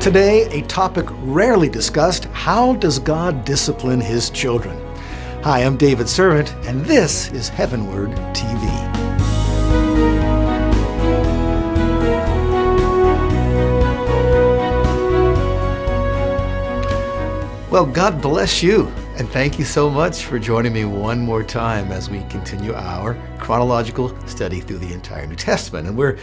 Today, a topic rarely discussed: how does God discipline His children? Hi, I'm David Servant, and this is HeavenWord TV. Well, God bless you, and thank you so much for joining me one more time as we continue our chronological study through the entire New Testament. And we're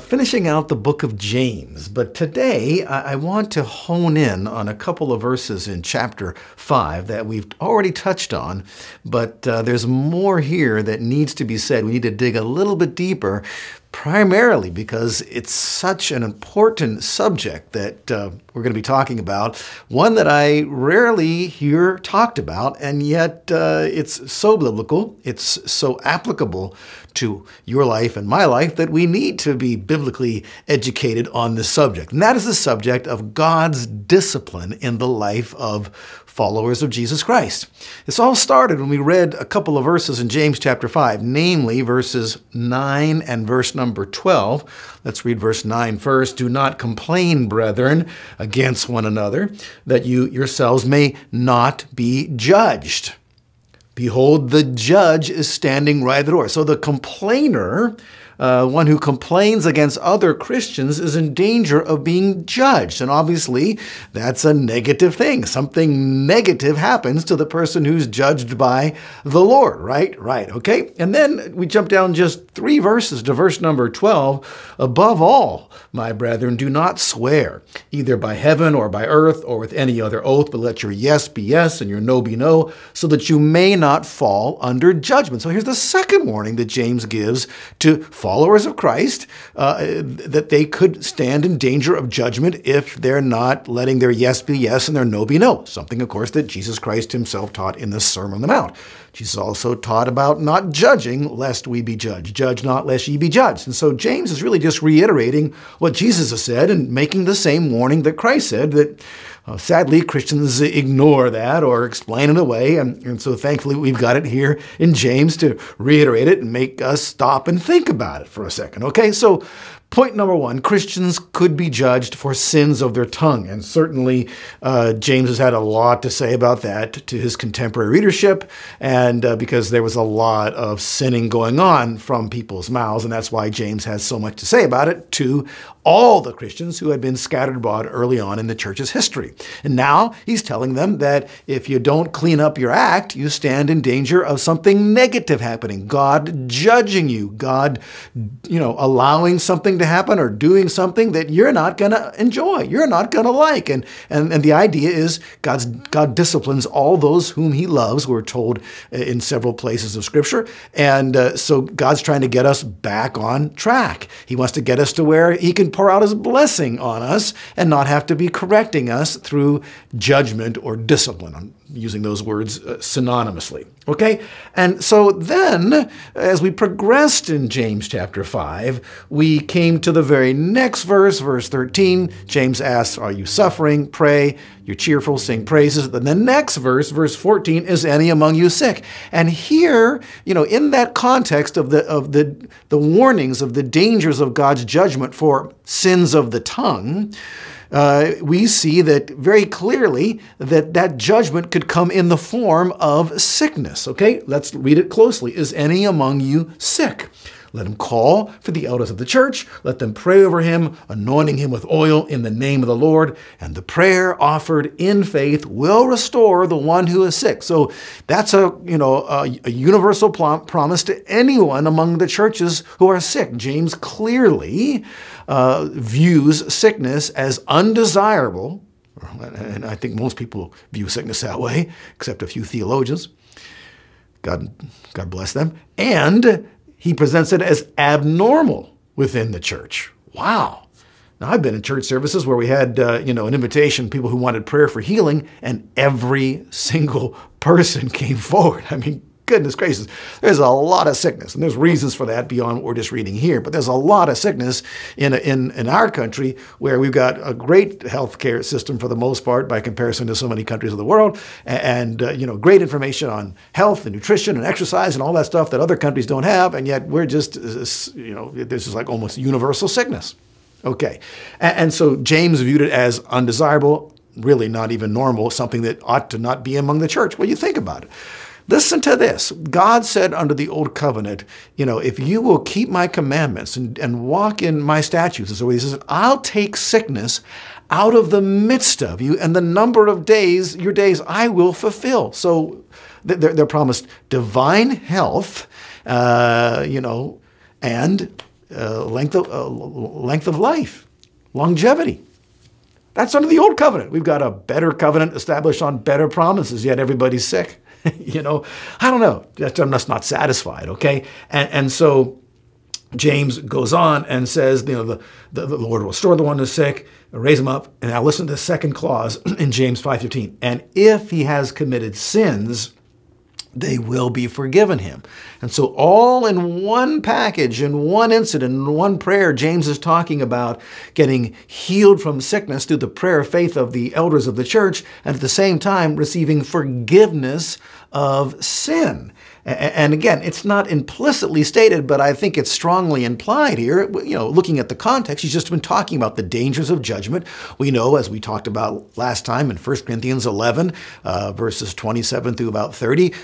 finishing out the book of James, but today I want to hone in on a couple of verses in chapter 5 that we've already touched on, but there's more here that needs to be said. We need to dig a little bit deeper, primarily because it's such an important subject that we're going to be talking about, one that I rarely hear talked about, and yet it's so biblical, it's so applicable to your life and my life that we need to be biblically educated on this subject. And that is the subject of God's discipline in the life of followers of Jesus Christ. This all started when we read a couple of verses in James chapter 5, namely verses 9 and verse number 12. Let's read verse 9 first. "Do not complain, brethren, against one another, that you yourselves may not be judged. Behold, the judge is standing right at the door." So the complainer, one who complains against other Christians, is in danger of being judged. And obviously, that's a negative thing. Something negative happens to the person who's judged by the Lord, right? Right, okay? And then we jump down just 3 verses to verse number 12. "Above all, my brethren, do not swear, either by heaven or by earth or with any other oath, but let your yes be yes and your no be no, so that you may not fall under judgment." So here's the second warning that James gives to followers of Christ, that they could stand in danger of judgment if they're not letting their yes be yes and their no be no. Something, of course, that Jesus Christ himself taught in the Sermon on the Mount. Jesus also taught about not judging, lest we be judged. "Judge not, lest ye be judged." And so James is really just reiterating what Jesus has said and making the same warning that Christ said, that sadly, Christians ignore that or explain it away, and so thankfully we've got it here in James to reiterate it and make us stop and think about it for a second. Okay, so point number 1, Christians could be judged for sins of their tongue, and certainly James has had a lot to say about that to his contemporary readership, and because there was a lot of sinning going on from people's mouths, and that's why James has so much to say about it to all the Christians who had been scattered abroad early on in the church's history. And now he's telling them that if you don't clean up your act, you stand in danger of something negative happening, God judging you, God, you know, allowing something to happen or doing something that you're not going to enjoy, you're not going to like. And the idea is God disciplines all those whom he loves, we're told in several places of Scripture. And so God's trying to get us back on track. He wants to get us to where he can pour out his blessing on us and not have to be correcting us through judgment or discipline. I'm using those words synonymously. Okay? And so then, as we progressed in James chapter 5, we came to the very next verse, verse 13. James asks, "Are you suffering? Pray. You're cheerful, sing praises." Then the next verse, verse 14, "Is any among you sick?" And here, you know, in that context of the warnings of the dangers of God's judgment for sins of the tongue, we see that very clearly that judgment could come in the form of sickness. Okay, let's read it closely. "Is any among you sick? Let him call for the elders of the church. Let them pray over him, anointing him with oil in the name of the Lord. And the prayer offered in faith will restore the one who is sick." So that's a universal promise to anyone among the churches who are sick. James clearly views sickness as undesirable, and I think most people view sickness that way, except a few theologians. God bless them. And he presents it as abnormal within the church. Wow. Now, I've been in church services where we had, an invitation, people who wanted prayer for healing, and every single person came forward. I mean, goodness gracious, there's a lot of sickness, and there's reasons for that beyond what we're just reading here, but there's a lot of sickness in our country, where we've got a great healthcare system for the most part by comparison to so many countries of the world, and great information on health and nutrition and exercise and all that stuff that other countries don't have, and yet we're just, there's just like almost universal sickness. Okay. And so James viewed it as undesirable, really not even normal, something that ought to not be among the church. Well, you think about it. Listen to this. God said under the old covenant, you know, if you will keep my commandments and walk in my statutes, and so he says, I'll take sickness out of the midst of you, and the number of days, your days, I will fulfill. So they're promised divine health, you know, and length of life, longevity. That's under the old covenant. We've got a better covenant established on better promises, yet everybody's sick. You know, I don't know. I'm just not satisfied, okay? And so James goes on and says, you know, the Lord will restore the one who's sick, raise him up. And now listen to the second clause in James 5:15. And if he has committed sins, they will be forgiven him. And so all in one package, in one incident, in one prayer, James is talking about getting healed from sickness through the prayer of faith of the elders of the church, and at the same time receiving forgiveness of sin. And again, it's not implicitly stated, but I think it's strongly implied here. You know, looking at the context, he's just been talking about the dangers of judgment. We know, as we talked about last time in 1 Corinthians 11, verses 27 through about 30,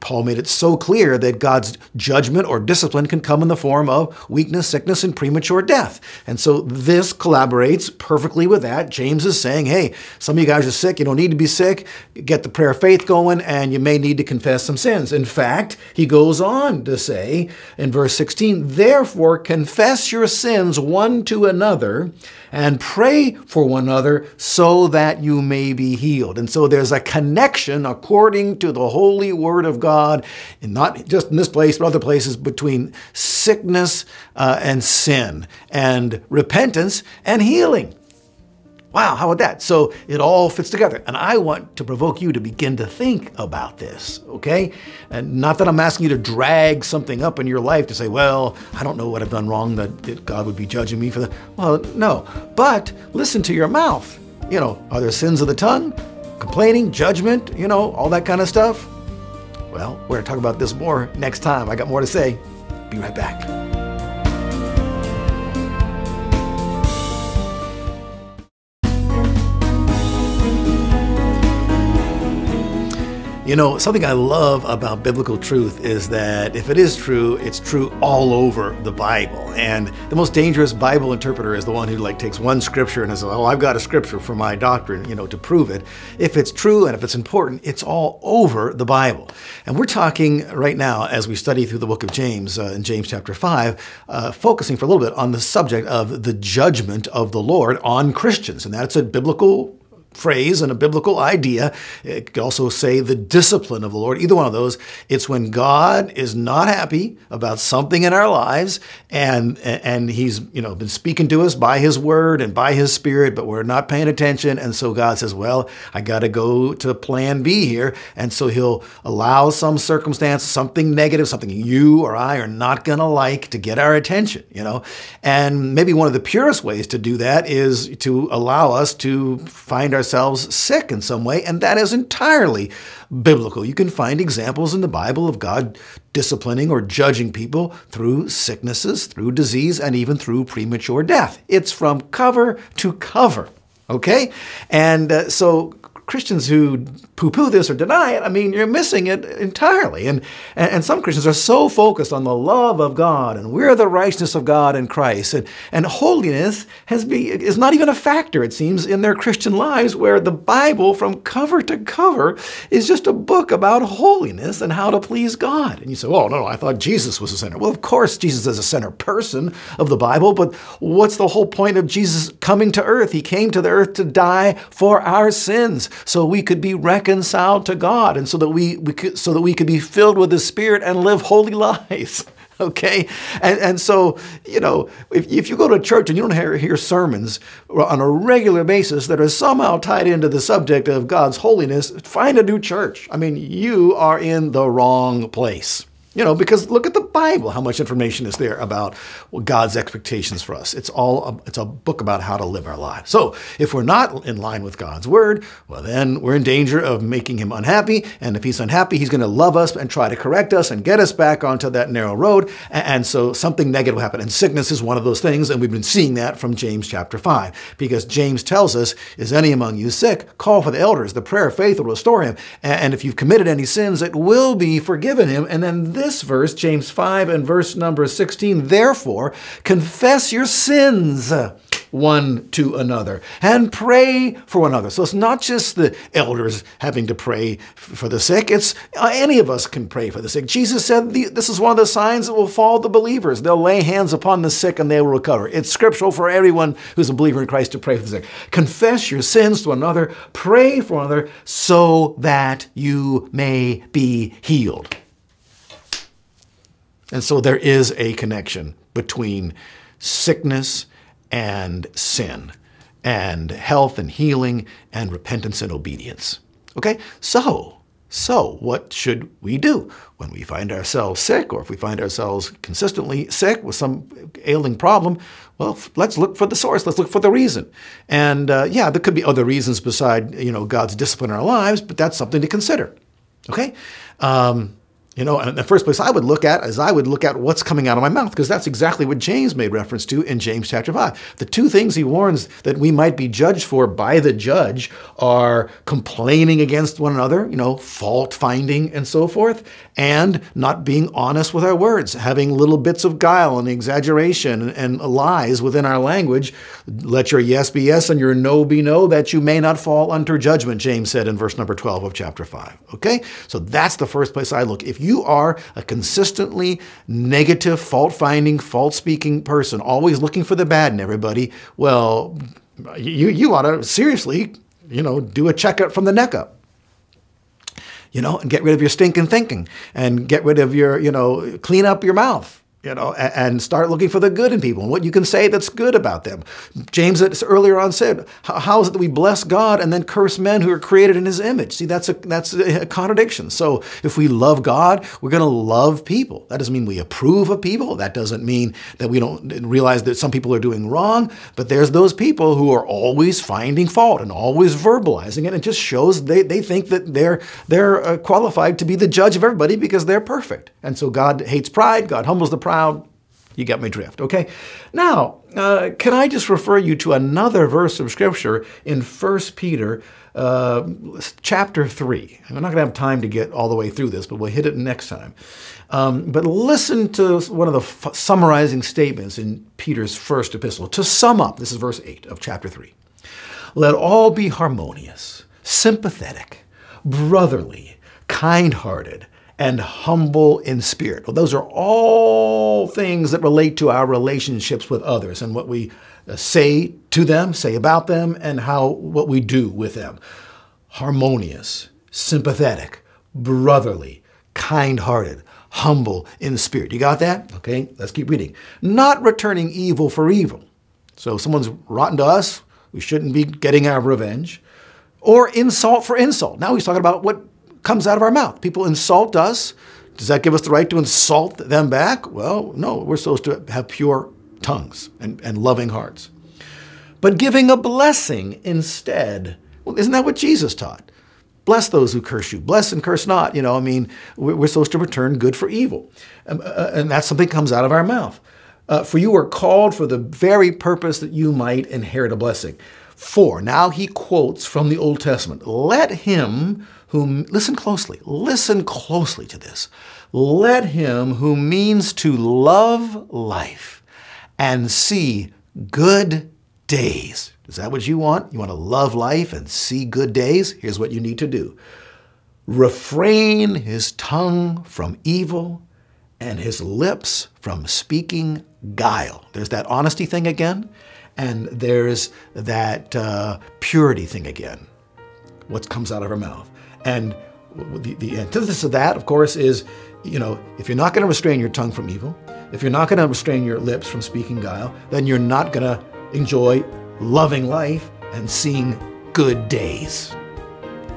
Paul made it so clear that God's judgment or discipline can come in the form of weakness, sickness, and premature death. And so this collaborates perfectly with that. James is saying, hey, some of you guys are sick. You don't need to be sick. Get the prayer of faith going, and you may need to confess some sins. In fact, he goes on to say in verse 16, therefore confess your sins one to another and pray for one another so that you may be healed. And so there's a connection according to the holy word of God, and not just in this place, but other places, between sickness and sin, and repentance and healing. Wow, how about that? So it all fits together. And I want to provoke you to begin to think about this, okay? And not that I'm asking you to drag something up in your life to say, well, I don't know what I've done wrong, that God would be judging me for that. Well, no, but listen to your mouth. You know, are there sins of the tongue? Complaining, judgment, you know, all that kind of stuff. Well, we're going to talk about this more next time. I got more to say. Be right back. You know, something I love about biblical truth is that if it is true, it's true all over the Bible. And the most dangerous Bible interpreter is the one who takes one scripture and says, oh, I've got a scripture for my doctrine, you know, to prove it. If it's true and if it's important, it's all over the Bible. And we're talking right now, as we study through the book of James, in James chapter 5, focusing for a little bit on the subject of the judgment of the Lord on Christians. And that's a biblical phrase and a biblical idea. It could also say the discipline of the Lord. Either one of those. It's when God is not happy about something in our lives, and he's, you know, been speaking to us by his word and by his spirit, but we're not paying attention. And so God says, well, I got to go to plan B here. And so he'll allow some circumstance, something negative, something you or I are not going to like, to get our attention, you know. And maybe one of the purest ways to do that is to allow us to find ourselves sick in some way, and that is entirely biblical. You can find examples in the Bible of God disciplining or judging people through sicknesses, through disease, and even through premature death. It's from cover to cover, okay? And so Christians who poo-poo this or deny it, I mean, you're missing it entirely. And some Christians are so focused on the love of God, and we're the righteousness of God in Christ. And holiness is not even a factor, it seems, in their Christian lives, where the Bible from cover to cover is just a book about holiness and how to please God. And you say, oh, no, I thought Jesus was a sinner. Well, of course, Jesus is a center person of the Bible, but what's the whole point of Jesus coming to earth? He came to the earth to die for our sins, so we could be reconciled to God, and so that we could be filled with the Spirit and live holy lives. Okay? And so, you know, if you go to church and you don't hear sermons on a regular basis that are somehow tied into the subject of God's holiness, find a new church. I mean, you are in the wrong place. You know, because look at the Bible, how much information is there about God's expectations for us. It's a book about how to live our lives. So if we're not in line with God's word, well, then we're in danger of making him unhappy. And if he's unhappy, he's going to love us and try to correct us and get us back onto that narrow road. And so something negative will happen. And sickness is one of those things. And we've been seeing that from James chapter 5, because James tells us, is any among you sick? Call for the elders. The prayer of faith will restore him. And if you've committed any sins, it will be forgiven him. And then this verse, James 5 and verse number 16, therefore confess your sins one to another and pray for one another. So it's not just the elders having to pray for the sick. It's any of us can pray for the sick. Jesus said this is one of the signs that will follow the believers. They'll lay hands upon the sick and they will recover. It's scriptural for everyone who's a believer in Christ to pray for the sick. Confess your sins to one another, pray for one another so that you may be healed. And so there is a connection between sickness and sin, and health and healing, and repentance and obedience. Okay? So what should we do when we find ourselves sick, or if we find ourselves consistently sick with some ailing problem? Well, let's look for the source. Let's look for the reason. And yeah, there could be other reasons beside, you know, God's discipline in our lives, but that's something to consider. Okay? You know, and the first place I would look at is I would look at what's coming out of my mouth, because that's exactly what James made reference to in James chapter 5. The two things he warns that we might be judged for by the judge are complaining against one another, you know, fault finding and so forth, and not being honest with our words, having little bits of guile and exaggeration and lies within our language. Let your yes be yes and your no be no, that you may not fall under judgment, James said in verse number 12 of chapter 5. Okay? So that's the first place I look. If you are a consistently negative, fault-finding, fault-speaking person, always looking for the bad in everybody, well, you ought to seriously, you know, do a checkup from the neck up. You know, and get rid of your stinking thinking, and get rid of your, you know, clean up your mouth. You know, and start looking for the good in people and what you can say that's good about them. James earlier on said, how is it that we bless God and then curse men who are created in his image? See, that's a contradiction. So if we love God, we're going to love people. That doesn't mean we approve of people. That doesn't mean that we don't realize that some people are doing wrong, but there's those people who are always finding fault and always verbalizing it. It just shows they think that they're qualified to be the judge of everybody because they're perfect. And so God hates pride. God humbles the pride. You got my drift, okay? Now, can I just refer you to another verse of Scripture in 1 Peter chapter 3. I'm not going to have time to get all the way through this, but we'll hit it next time. But listen to one of the summarizing statements in Peter's first epistle. To sum up, this is verse 8 of chapter 3. Let all be harmonious, sympathetic, brotherly, kind-hearted, and humble in spirit. Well, those are all things that relate to our relationships with others and what we say to them, say about them, and what we do with them. Harmonious, sympathetic, brotherly, kind-hearted, humble in spirit. You got that? Okay, let's keep reading. Not returning evil for evil. So if someone's rotten to us, we shouldn't be getting our revenge. Or insult for insult. Now he's talking about what comes out of our mouth. People insult us. Does that give us the right to insult them back? Well, no, we're supposed to have pure tongues and loving hearts. But giving a blessing instead, well, isn't that what Jesus taught? Bless those who curse you. Bless and curse not. You know, I mean, we're supposed to return good for evil. And that's something that comes out of our mouth. For you were called for the very purpose that you might inherit a blessing. For, now he quotes from the Old Testament, let him who, listen closely to this, let him who means to love life and see good days. Is that what you want? You want to love life and see good days? Here's what you need to do. Refrain his tongue from evil and his lips from speaking guile. There's that honesty thing again. And there's that purity thing again, what comes out of her mouth. And the antithesis of that, of course, is, you know, if you're not going to restrain your tongue from evil, if you're not going to restrain your lips from speaking guile, then you're not going to enjoy loving life and seeing good days.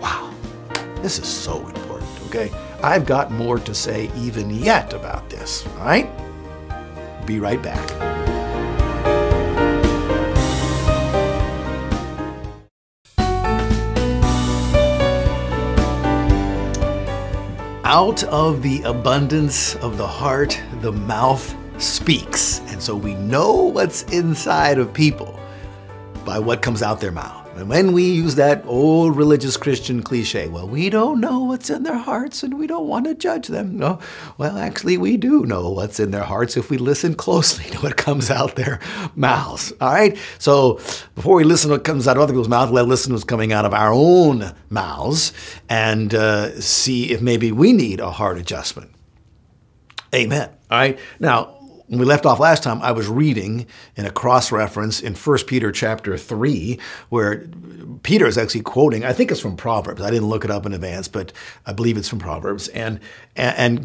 Wow, this is so important, okay? I've got more to say even yet about this, all right? Be right back. Out of the abundance of the heart, the mouth speaks. And so we know what's inside of people by what comes out their mouth. And when we use that old religious Christian cliche, well, we don't know what's in their hearts and we don't want to judge them. No, well, actually, we do know what's in their hearts if we listen closely to what comes out their mouths. All right? So before we listen to what comes out of other people's mouths, let's listen to what's coming out of our own mouths and see if maybe we need a heart adjustment. Amen. All right? Now, when we left off last time, I was reading in a cross-reference in 1 Peter chapter 3, where Peter is actually quoting, I think it's from Proverbs. I didn't look it up in advance, but I believe it's from Proverbs, and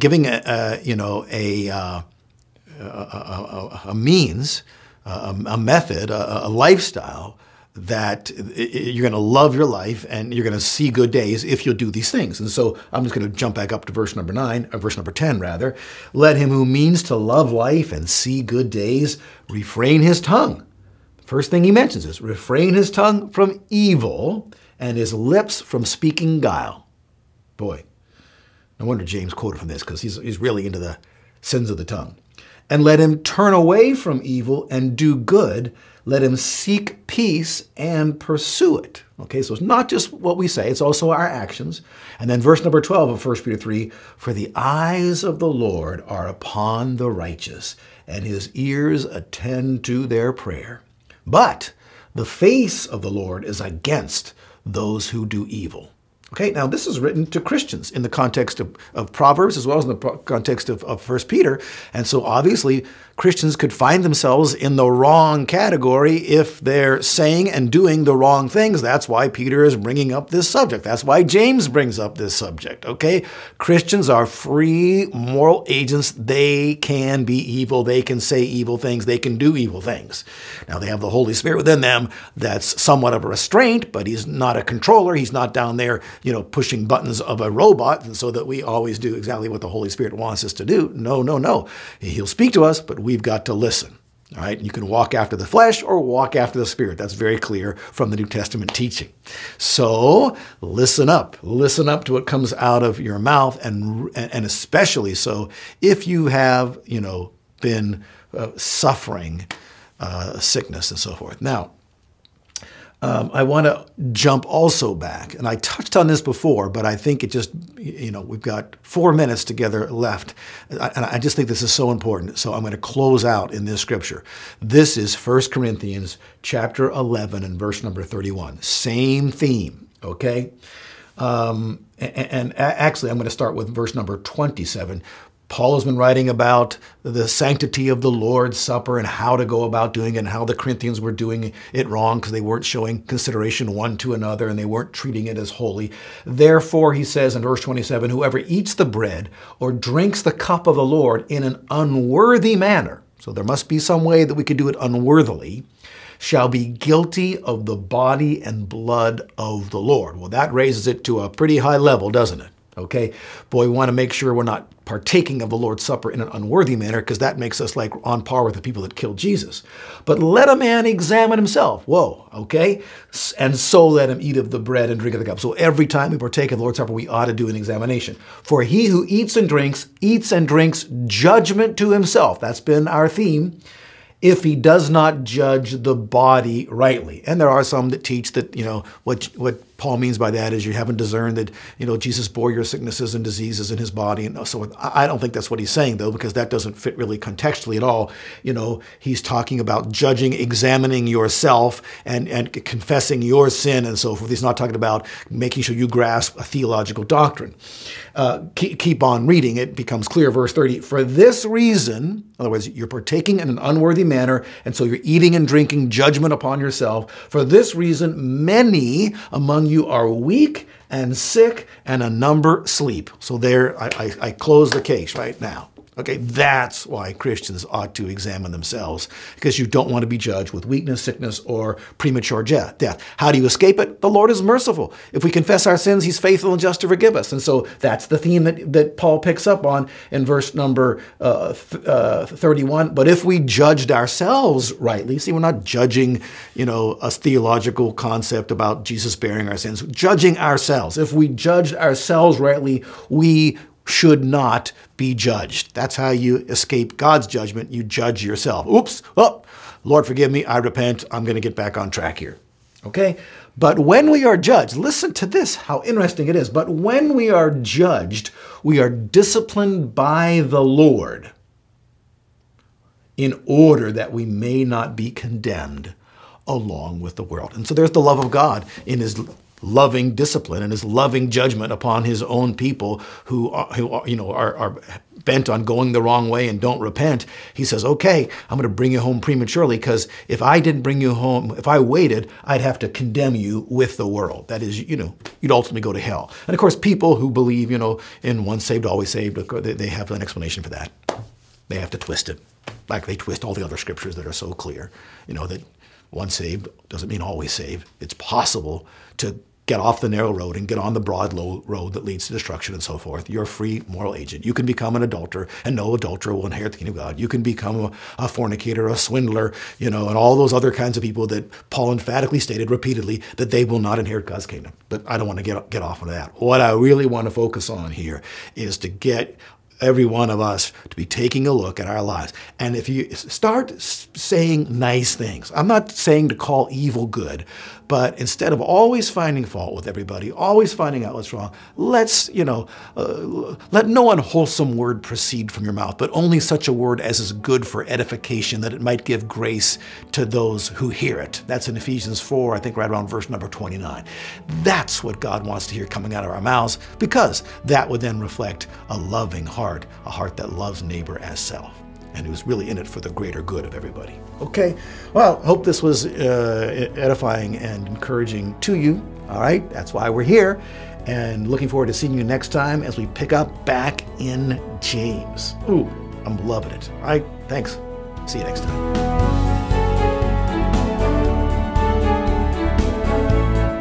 giving a lifestyle that you're going to love your life and you're going to see good days if you'll do these things. And so I'm just going to jump back up to verse number 9, or verse number 10 rather. Let him who means to love life and see good days refrain his tongue. The first thing he mentions is refrain his tongue from evil and his lips from speaking guile. Boy, no wonder James quoted from this, because he's really into the sins of the tongue. And let him turn away from evil and do good. Let him seek peace and pursue it. Okay, so it's not just what we say, it's also our actions. And then verse number 12 of 1 Peter 3, for the eyes of the Lord are upon the righteous, and his ears attend to their prayer. But the face of the Lord is against those who do evil. Okay, now this is written to Christians in the context of Proverbs as well as in the context of 1 Peter. And so obviously Christians could find themselves in the wrong category if they're saying and doing the wrong things. That's why Peter is bringing up this subject. That's why James brings up this subject, okay? Christians are free moral agents. They can be evil. They can say evil things. They can do evil things. Now they have the Holy Spirit within them. That's somewhat of a restraint, but he's not a controller. He's not down there, you know, pushing buttons of a robot, and so that we always do exactly what the Holy Spirit wants us to do. No, no, no. He'll speak to us, but we've got to listen. All right? You can walk after the flesh or walk after the Spirit. That's very clear from the New Testament teaching. So listen up. Listen up to what comes out of your mouth, and especially so if you have, you know, been suffering sickness and so forth. Now, I want to jump also back, and I touched on this before, but I think it just, you know, we've got 4 minutes together left, and I just think this is so important, so I'm going to close out in this scripture. This is 1 Corinthians chapter 11 and verse number 31. Same theme, okay? And actually, I'm going to start with verse number 27. Paul has been writing about the sanctity of the Lord's Supper and how to go about doing it and how the Corinthians were doing it wrong because they weren't showing consideration one to another and they weren't treating it as holy. Therefore, he says in verse 27, whoever eats the bread or drinks the cup of the Lord in an unworthy manner, so there must be some way that we could do it unworthily, shall be guilty of the body and blood of the Lord. Well, that raises it to a pretty high level, doesn't it? Okay, boy, we want to make sure we're not partaking of the Lord's Supper in an unworthy manner, because that makes us like on par with the people that killed Jesus. But let a man examine himself. Whoa, okay? And so let him eat of the bread and drink of the cup. So every time we partake of the Lord's Supper, we ought to do an examination. For he who eats and drinks judgment to himself. That's been our theme. If he does not judge the body rightly. And there are some that teach that, you know, what Paul means by that is you haven't discerned that, you know, Jesus bore your sicknesses and diseases in his body. And so I don't think that's what he's saying, though, because that doesn't fit really contextually at all. You know, he's talking about judging, examining yourself and confessing your sin and so forth. He's not talking about making sure you grasp a theological doctrine. Keep on reading. It becomes clear, verse 30. For this reason, in other words, you're partaking in an unworthy manner, and so you're eating and drinking judgment upon yourself. For this reason, many among you are weak and sick, and a number sleep. So there, I close the case right now. Okay, that's why Christians ought to examine themselves, because you don't want to be judged with weakness, sickness, or premature death. How do you escape it? The Lord is merciful. If we confess our sins, he's faithful and just to forgive us. And so that's the theme that Paul picks up on in verse number 31. But if we judged ourselves rightly, see, we're not judging, a theological concept about Jesus bearing our sins, judging ourselves. If we judged ourselves rightly, we should not be judged. That's how you escape God's judgment. You judge yourself. Oops, oh, Lord, forgive me. I repent. I'm going to get back on track here. Okay? But when we are judged, listen to this, how interesting it is. But when we are judged, we are disciplined by the Lord in order that we may not be condemned along with the world. And so there's the love of God in his loving discipline and his loving judgment upon his own people who are bent on going the wrong way and don't repent. He says, okay, I'm going to bring you home prematurely, because if I didn't bring you home, if I waited, I'd have to condemn you with the world. That is, you'd ultimately go to hell. And of course, people who believe, in once saved, always saved, they have an explanation for that. They have to twist it, like they twist all the other scriptures that are so clear, that once saved doesn't mean always saved. It's possible to get off the narrow road and get on the broad road that leads to destruction and so forth. You're a free moral agent. You can become an adulterer, and no adulterer will inherit the kingdom of God. You can become a fornicator, a swindler, and all those other kinds of people that Paul emphatically stated repeatedly that they will not inherit God's kingdom. But I don't want to get off on that. What I really want to focus on here is to get every one of us to be taking a look at our lives. And if you start saying nice things, I'm not saying to call evil good, but instead of always finding fault with everybody, always finding out what's wrong, let's, let no unwholesome word proceed from your mouth, but only such a word as is good for edification, that it might give grace to those who hear it. That's in Ephesians 4, I think right around verse number 29. That's what God wants to hear coming out of our mouths, because that would then reflect a loving heart. A heart that loves neighbor as self, and who's really in it for the greater good of everybody. Okay, well, hope this was edifying and encouraging to you. All right, that's why we're here, and looking forward to seeing you next time as we pick up back in James. Ooh, I'm loving it. All right, thanks. See you next time.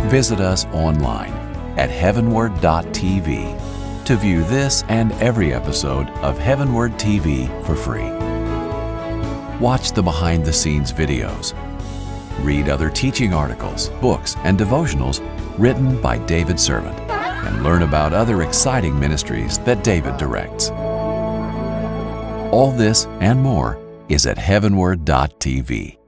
Visit us online at heavenword.tv. to view this and every episode of HeavenWord TV for free. Watch the behind-the-scenes videos. Read other teaching articles, books, and devotionals written by David Servant, and learn about other exciting ministries that David directs. All this and more is at HeavenWord.tv.